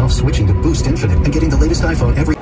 yourself switching to Boost Infinite and getting the latest iPhone every...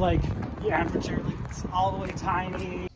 Like the aperture, like it's all the way tiny.